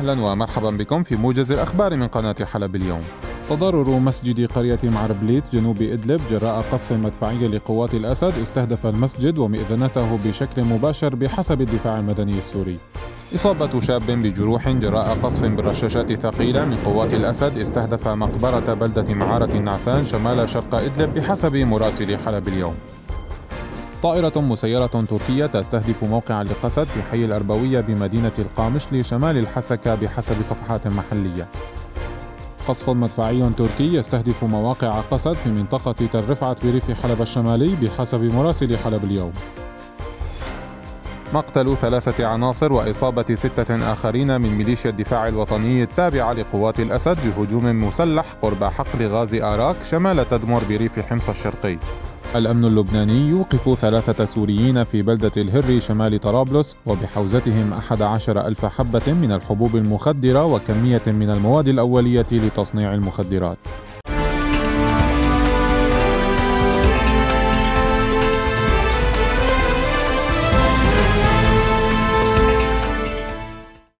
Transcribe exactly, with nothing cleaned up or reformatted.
أهلا ومرحبا بكم في موجز الأخبار من قناة حلب اليوم. تضرر مسجد قرية معربليت جنوب إدلب جراء قصف مدفعي لقوات الأسد استهدف المسجد ومئذنته بشكل مباشر بحسب الدفاع المدني السوري. إصابة شاب بجروح جراء قصف برشاشات ثقيلة من قوات الأسد استهدف مقبرة بلدة معارة النعسان شمال شرق إدلب بحسب مراسل حلب اليوم. طائرة مسيرة تركية تستهدف موقعا لقسد في حي الأربوية بمدينة القامشلي شمال الحسكة بحسب صفحات محلية. قصف مدفعي تركي يستهدف مواقع قسد في منطقة تل رفعت بريف حلب الشمالي بحسب مراسل حلب اليوم. مقتل ثلاثة عناصر وإصابة ستة آخرين من ميليشيا الدفاع الوطني التابعة لقوات الأسد بهجوم مسلح قرب حقل غاز آراك شمال تدمر بريف حمص الشرقي. الأمن اللبناني يوقف ثلاثة سوريين في بلدة الهري شمال طرابلس وبحوزتهم أحد عشر ألف حبة من الحبوب المخدرة وكمية من المواد الأولية لتصنيع المخدرات.